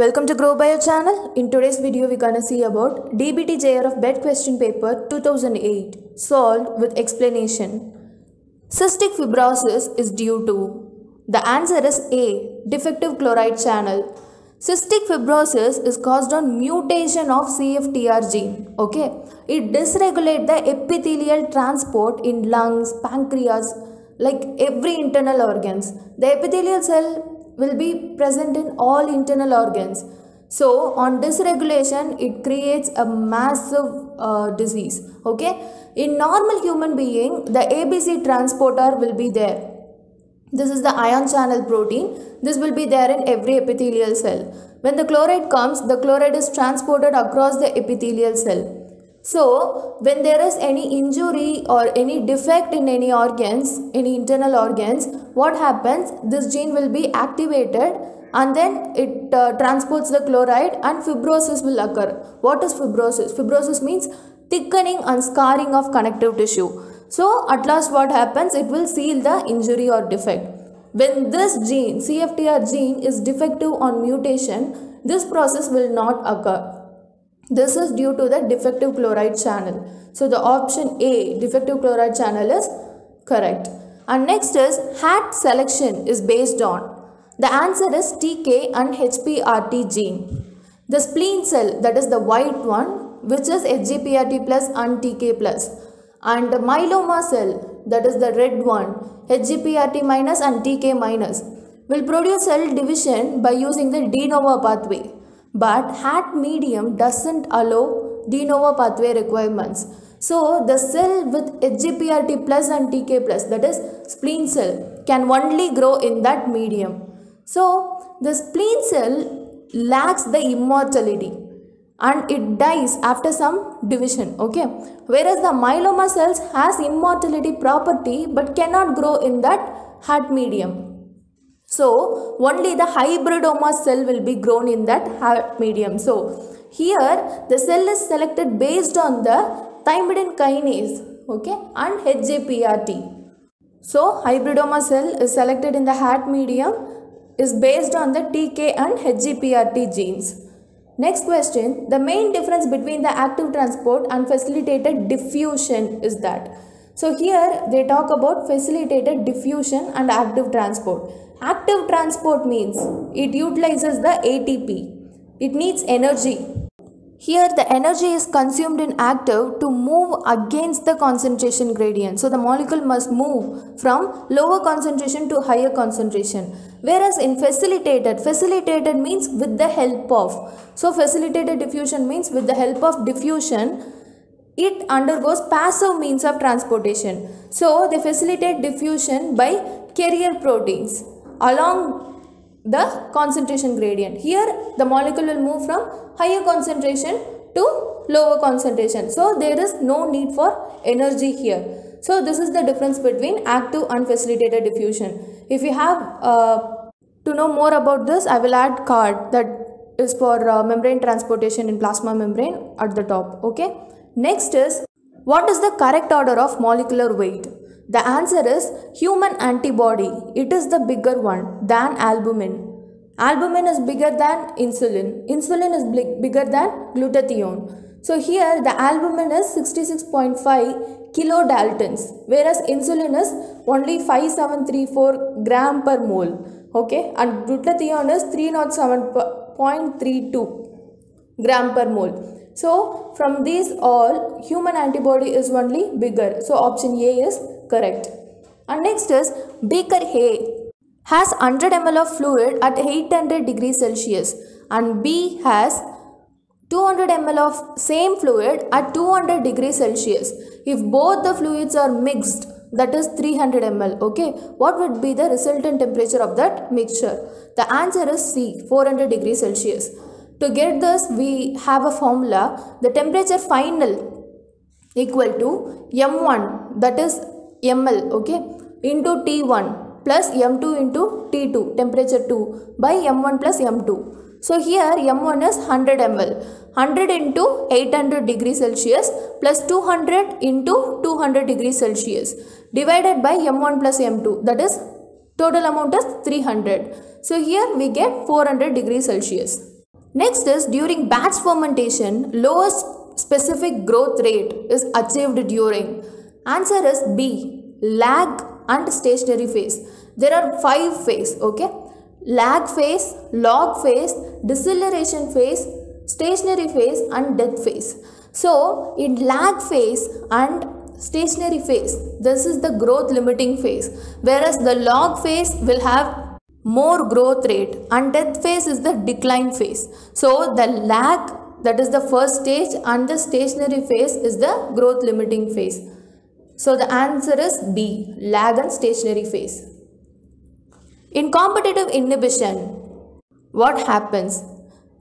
Welcome to Grow Bio channel. In today's video we're gonna see about DBTJR of BET question paper 2008 solved with explanation. Cystic fibrosis is due to. The answer is A. Defective chloride channel. Cystic fibrosis is caused on mutation of CFTR gene. Okay, it dysregulates the epithelial transport in lungs, pancreas, like every internal organs. The epithelial cell will be present in all internal organs. So on dysregulation, it creates a massive disease. Okay, in normal human being, the ABC transporter will be there. This is the ion channel protein. This will be there in every epithelial cell. When the chloride comes, the chloride is transported across the epithelial cell. So when there is any injury or any defect in any organs, any internal organs, what happens? This gene will be activated and then it transports the chloride and fibrosis will occur. What is fibrosis? Fibrosis means thickening and scarring of connective tissue. So at last what happens? It will seal the injury or defect. When this gene, CFTR gene, is defective on mutation, this process will not occur. This is due to the defective chloride channel. So the option A, defective chloride channel, is correct. And next is HAT selection is based on. The answer is TK and HPRT gene. The spleen cell, that is the white one, which is HGPRT plus and TK plus. And the myeloma cell, that is the red one, HGPRT minus and TK minus, will produce cell division by using the de novo pathway. But HAT medium doesn't allow de novo pathway requirements. So the cell with HGPRT plus and TK plus, that is spleen cell, can only grow in that medium. So the spleen cell lacks the immortality and it dies after some division. Okay. Whereas the myeloma cells has immortality property but cannot grow in that HAT medium. So only the hybridoma cell will be grown in that HAT medium. So here the cell is selected based on the thymidine kinase, okay, and HGPRT. So hybridoma cell is selected in the HAT medium is based on the TK and HGPRT genes. Next question, the main difference between the active transport and facilitated diffusion is that. So here they talk about facilitated diffusion and active transport. Active transport means it utilizes the ATP. It needs energy. Here the energy is consumed in active to move against the concentration gradient. So the molecule must move from lower concentration to higher concentration. Whereas in facilitated, facilitated means with the help of. So facilitated diffusion means with the help of diffusion, it undergoes passive means of transportation. So they facilitate diffusion by carrier proteins along the concentration gradient. Here the molecule will move from higher concentration to lower concentration. So there is no need for energy here. So this is the difference between active and facilitated diffusion. If you have to know more about this, I will add card that is for membrane transportation in plasma membrane at the top. Okay. Next is, what is the correct order of molecular weight? The answer is human antibody. It is the bigger one than albumin. Albumin is bigger than insulin. Insulin is bigger than glutathione. So here the albumin is 66.5 kilodaltons, whereas insulin is only 5734 gram per mole. Okay, and glutathione is 307.32 gram per mole. So from these all, human antibody is only bigger. So option A is correct. And next is beaker A has 100 ml of fluid at 800 degrees Celsius and B has 200 ml of same fluid at 200 degrees Celsius. If both the fluids are mixed, that is 300 ml. Okay, what would be the resultant temperature of that mixture? The answer is C, 400 degrees Celsius. To get this, we have a formula, the temperature final equal to M1, that is ML, okay, into T1 plus M2 into T2, temperature 2, by M1 plus M2. So here M1 is 100 ml, 100 into 800 degrees Celsius plus 200 into 200 degrees Celsius divided by M1 plus M2, that is total amount is 300. So here we get 400 degrees Celsius. Next is, during batch fermentation, lowest specific growth rate is achieved during. Answer is B, lag and stationary phase. There are 5 phases, okay? Lag phase, log phase, deceleration phase, stationary phase and death phase. So, in lag phase and stationary phase, this is the growth limiting phase, whereas the log phase will have more growth rate and death phase is the decline phase. So, the lag, that is the first stage, and the stationary phase is the growth limiting phase. So, the answer is B, lag and stationary phase. In competitive inhibition, what happens?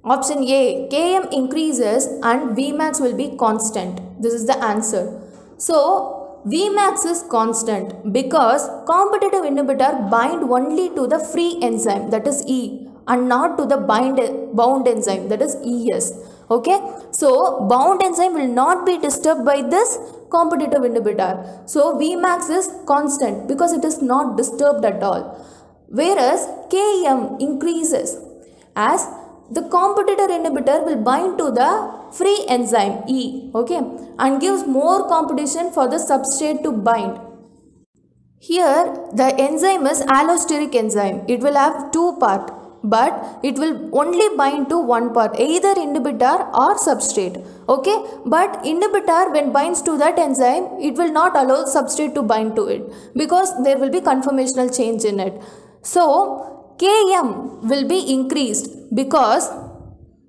Option A, Km increases and Vmax will be constant. This is the answer. So, Vmax is constant because competitive inhibitor bind only to the free enzyme, that is E, and not to the bound enzyme, that is ES. Okay. So, bound enzyme will not be disturbed by this competitive inhibitor. So, Vmax is constant because it is not disturbed at all. Whereas Km increases as the competitor inhibitor will bind to the free enzyme E, okay, and gives more competition for the substrate to bind. Here the enzyme is allosteric enzyme. It will have 2 parts, but it will only bind to 1 part, either inhibitor or substrate, okay. But inhibitor, when binds to that enzyme, it will not allow substrate to bind to it because there will be conformational change in it. So, Km will be increased because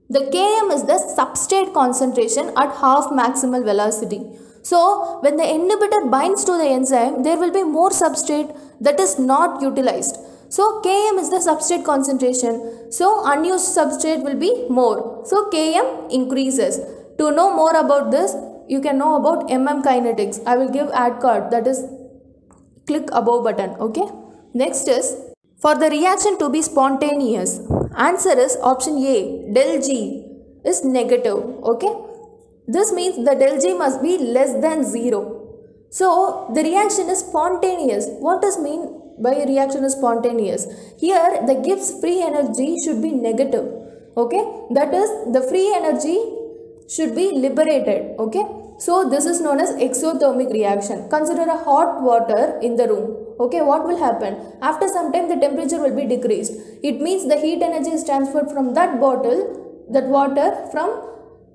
the Km is the substrate concentration at half maximal velocity. So, when the inhibitor binds to the enzyme, there will be more substrate that is not utilized. So, Km is the substrate concentration. So, unused substrate will be more. So, Km increases. To know more about this, you can know about kinetics. I will give add card, that is click above button, okay. Next is, for the reaction to be spontaneous, answer is option A, del G is negative, okay. This means the del G must be less than 0. So, the reaction is spontaneous. What does mean by reaction is spontaneous? Here, the Gibbs free energy should be negative, okay. That is, the free energy should be liberated, okay. So, this is known as exothermic reaction. Consider a hot water in the room. Okay, what will happen? After some time, the temperature will be decreased. It means the heat energy is transferred from that bottle, that water, from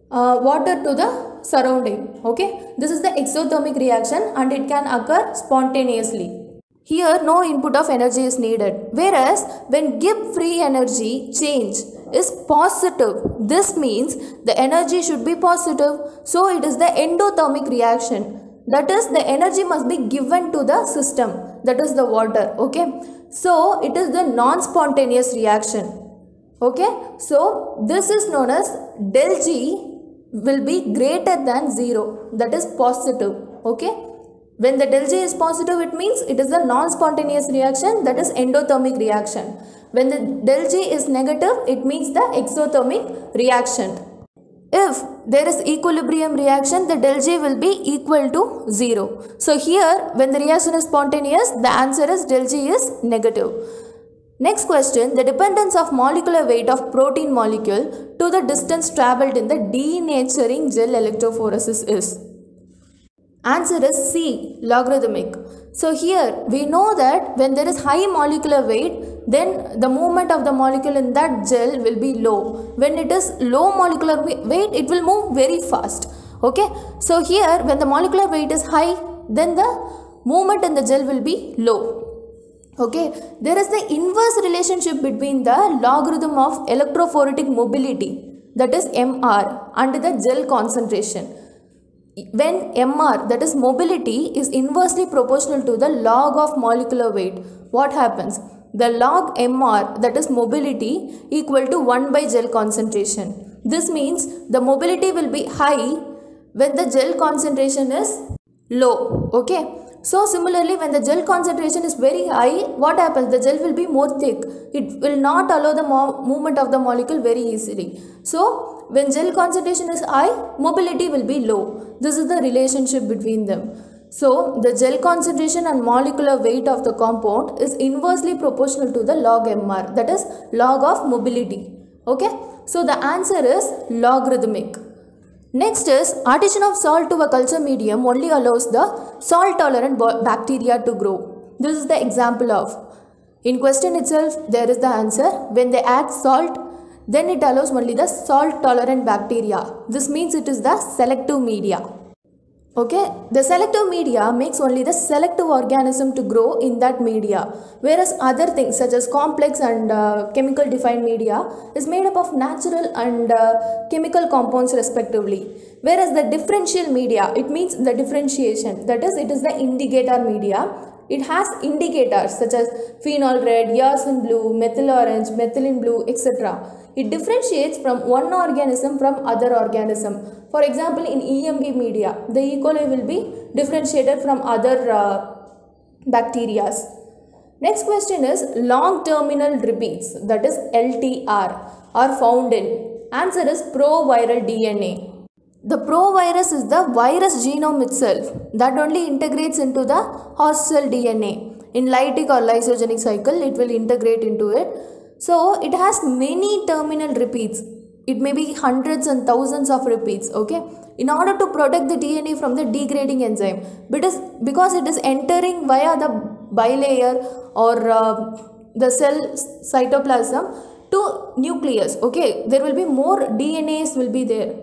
water to the surrounding. Okay, this is the exothermic reaction and it can occur spontaneously. Here, no input of energy is needed. Whereas, when Gibbs free energy change is positive, this means the energy should be positive. So, it is the endothermic reaction. That is, the energy must be given to the system, that is the water, okay. So, it is the non-spontaneous reaction, okay. So, this is known as del G will be greater than 0, that is positive, okay. When the del G is positive, it means it is a non-spontaneous reaction, that is endothermic reaction. When the del G is negative, it means the exothermic reaction. If there is equilibrium reaction, the del G will be equal to 0. So, here when the reaction is spontaneous, the answer is del G is negative. Next question, the dependence of molecular weight of protein molecule to the distance travelled in the denaturing gel electrophoresis is. Answer is C, logarithmic. So, here we know that when there is high molecular weight, then the movement of the molecule in that gel will be low. When it is low molecular weight, it will move very fast. Okay. So, here when the molecular weight is high, then the movement in the gel will be low. Okay. There is the inverse relationship between the logarithm of electrophoretic mobility, that is MR, and the gel concentration. When MR, that is mobility, is inversely proportional to the log of molecular weight, what happens? The log MR, that is mobility, equal to 1 by gel concentration. This means the mobility will be high when the gel concentration is low. Okay. So, similarly, when the gel concentration is very high, what happens? The gel will be more thick. It will not allow the movement of the molecule very easily. So, when gel concentration is high, mobility will be low. This is the relationship between them. So, the gel concentration and molecular weight of the compound is inversely proportional to the log MR, that is log of mobility. Okay. So the answer is logarithmic. Next is addition of salt to a culture medium only allows the salt tolerant bacteria to grow. This is the example of. In question itself there is the answer. When they add salt, then it allows only the salt tolerant bacteria. This means it is the selective media. Okay, the selective media makes only the selective organism to grow in that media, whereas other things such as complex and chemical defined media is made up of natural and chemical compounds respectively. Whereas the differential media, it means the differentiation, that is, it is the indicator media. It has indicators such as phenol red, eosin blue, methyl orange, methylene blue, etc. It differentiates from one organism from other organism. For example, in EMB media, the E. coli will be differentiated from other bacteria. Next question is long terminal repeats, that is LTR, are found in. Answer is proviral DNA. The provirus is the virus genome itself that only integrates into the host cell DNA. In lytic or lysogenic cycle, it will integrate into it. So it has many terminal repeats. It may be hundreds and thousands of repeats. Okay, in order to protect the DNA from the degrading enzyme, because it is entering via the bilayer or the cell cytoplasm to nucleus. Okay, there will be more DNAs will be there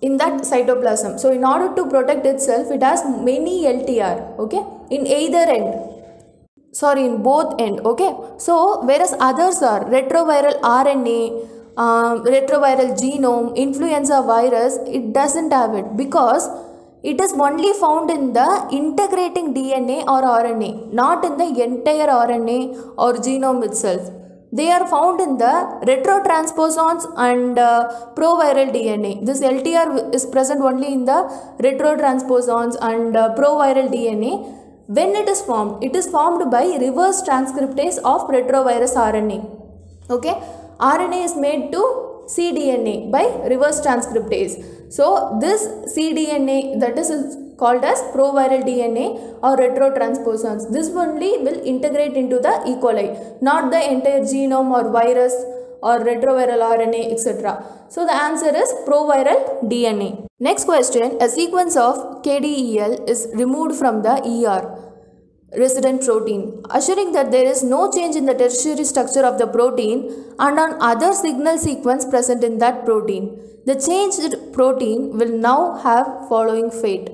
in that cytoplasm. So in order to protect itself, it has many LTR, okay, in either end, sorry, in both end. Okay, so whereas others are retroviral RNA, retroviral genome, influenza virus, it doesn't have it because it is only found in the integrating DNA or RNA, not in the entire RNA or genome itself. They are found in the retrotransposons and proviral DNA. This LTR is present only in the retrotransposons and proviral DNA. When it is formed by reverse transcriptase of retrovirus RNA. Okay, RNA is made to cDNA by reverse transcriptase. So this cDNA, that is called as proviral DNA or retrotransposons. This only will integrate into the E. coli, not the entire genome or virus or retroviral RNA, etc. So the answer is proviral DNA. Next question, a sequence of KDEL is removed from the ER resident protein, assuring that there is no change in the tertiary structure of the protein and on other signal sequence present in that protein. The changed protein will now have following fate.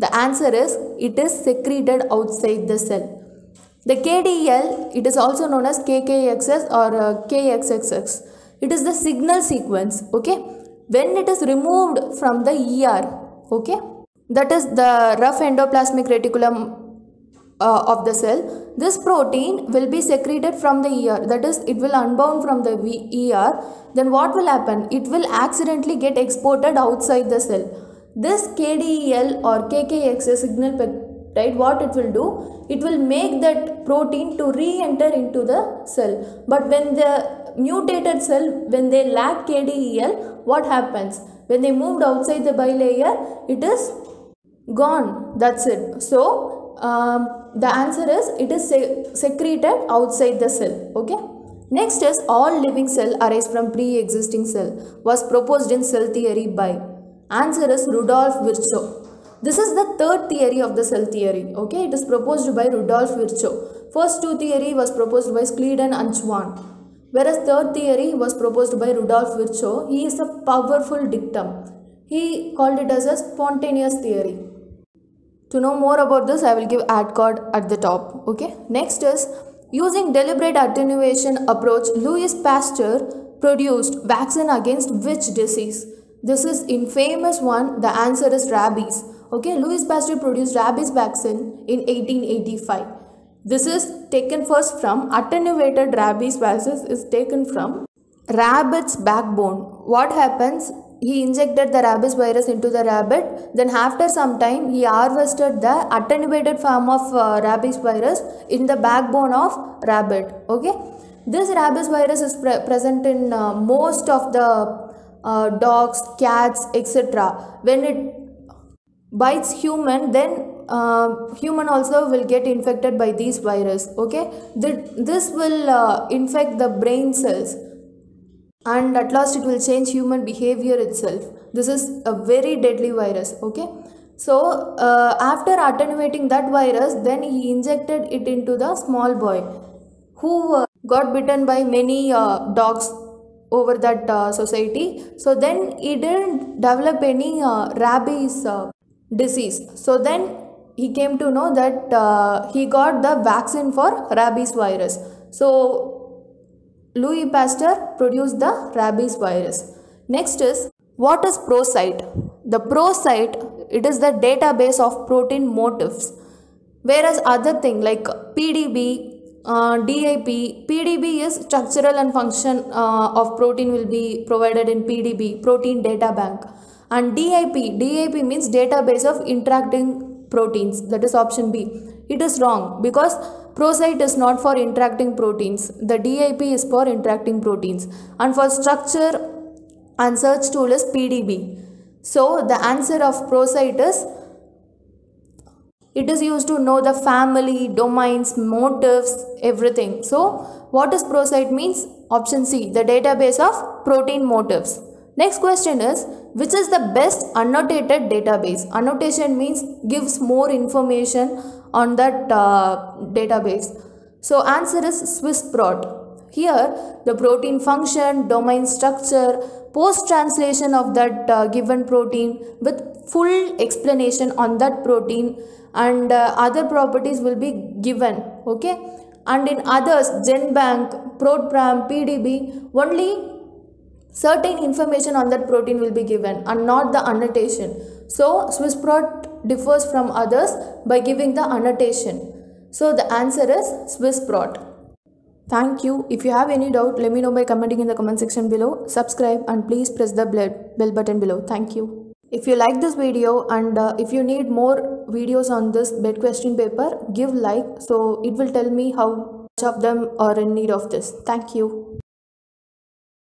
The answer is, it is secreted outside the cell. The KDEL, it is also known as KKXS or KXXX. It is the signal sequence, okay. When it is removed from the ER, okay, that is the rough endoplasmic reticulum of the cell, this protein will be secreted from the ER, that is, it will unbound from the ER. Then what will happen? It will accidentally get exported outside the cell. This KDEL or KKXS signal peptide, what it will do? It will make that protein to re-enter into the cell. But when the mutated cell, when they lack KDEL, what happens? When they moved outside the bilayer, it is gone. That's it. So the answer is, it is secreted outside the cell. Okay. Next is all living cell arise from pre-existing cell was proposed in cell theory by. Answer is Rudolf Virchow. This is the third theory of the cell theory. Okay, it is proposed by Rudolf Virchow. First two theory was proposed by Schleiden and Schwann, whereas third theory was proposed by Rudolf Virchow. He is a powerful dictum. He called it as a spontaneous theory. To know more about this, I will give ad card at the top. Okay, next is using deliberate attenuation approach, Louis Pasteur produced vaccine against which disease? This is infamous one. The answer is rabies. Okay, Louis Pasteur produced rabies vaccine in 1885. This is taken first from attenuated rabies vaccine is taken from rabbit's backbone. What happens? He injected the rabies virus into the rabbit. Then after some time, he harvested the attenuated form of rabies virus in the backbone of rabbit. Okay, this rabies virus is present in most of the dogs, cats, etc. When it bites human, then human also will get infected by these virus. Okay, this will infect the brain cells and at last it will change human behavior itself. This is a very deadly virus, okay. So after attenuating that virus, then he injected it into the small boy who got bitten by many dogs over that society. So then he didn't develop any rabies disease. So then he came to know that he got the vaccine for rabies virus. So Louis Pasteur produced the rabies virus. Next is, what is ProSite? The ProSite, it is the database of protein motifs. Whereas other thing like PDB, DIP, PDB is structural and function of protein will be provided in PDB, protein data bank. And DIP means database of interacting proteins, that is option B. It is wrong because ProSite is not for interacting proteins. The DIP is for interacting proteins. And for structure and search tool is PDB. So the answer of ProSite is, it is used to know the family, domains, motifs, everything. So what is ProSite means? Option C, the database of protein motifs. Next question is, which is the best annotated database? Annotation means gives more information on that database. So answer is SwissProt. Here the protein function, domain structure, post-translation of that given protein with full explanation on that protein and other properties will be given, okay. And in others, GenBank, ProtParam, PDB, only certain information on that protein will be given and not the annotation. So SwissProt differs from others by giving the annotation. So the answer is SwissProt. Thank you. If you have any doubt, let me know by commenting in the comment section below. Subscribe and please press the bell button below. Thank you. If you like this video and if you need more videos on this BET question paper, give like, so it will tell me how much of them are in need of this. Thank you.